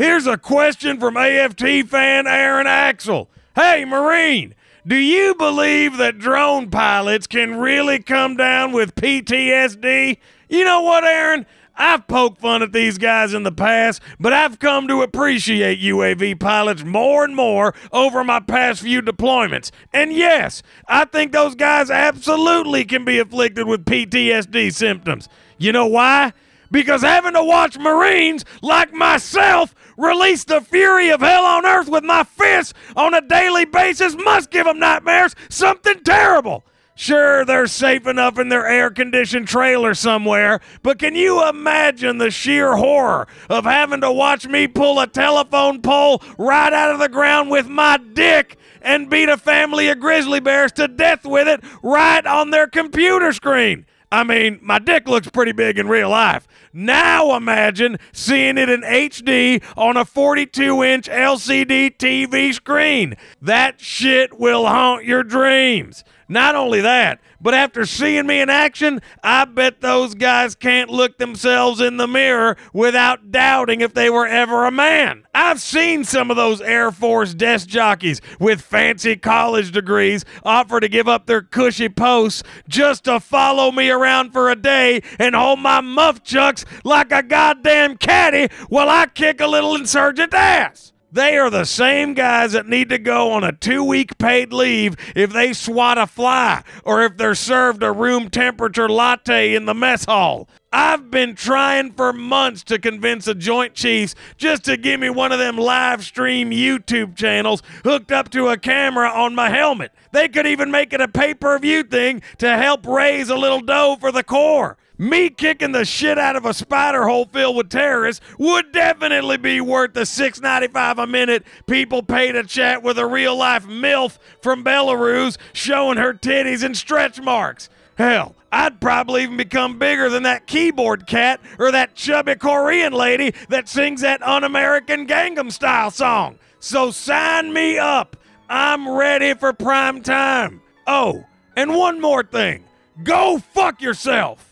Here's a question from AFT fan Aaron Axel. Hey, Marine, do you believe that drone pilots can really come down with PTSD? You know what, Aaron? I've poked fun at these guys in the past, but I've come to appreciate UAV pilots more and more over my past few deployments. And yes, I think those guys absolutely can be afflicted with PTSD symptoms. You know why? Because having to watch Marines like myself release the fury of hell on earth with my fists on a daily basis must give them nightmares, something terrible. Sure, they're safe enough in their air-conditioned trailer somewhere, but can you imagine the sheer horror of having to watch me pull a telephone pole right out of the ground with my dick and beat a family of grizzly bears to death with it right on their computer screen? I mean, my dick looks pretty big in real life. Now imagine seeing it in HD on a 42-inch LCD TV screen. That shit will haunt your dreams. Not only that, but after seeing me in action, I bet those guys can't look themselves in the mirror without doubting if they were ever a man. I've seen some of those Air Force desk jockeys with fancy college degrees offer to give up their cushy posts just to follow me around for a day and hold my muff chucks like a goddamn caddy while I kick a little insurgent ass. They are the same guys that need to go on a 2-week paid leave if they swat a fly or if they're served a room temperature latte in the mess hall. I've been trying for months to convince the Joint Chiefs just to give me one of them live stream YouTube channels hooked up to a camera on my helmet. They could even make it a pay-per-view thing to help raise a little dough for the Corps. Me kicking the shit out of a spider hole filled with terrorists would definitely be worth the $6.95 a minute people pay to chat with a real-life MILF from Belarus showing her titties and stretch marks. Hell, I'd probably even become bigger than that keyboard cat or that chubby Korean lady that sings that un-American Gangnam Style song. So sign me up. I'm ready for prime time. Oh, and one more thing. Go fuck yourself.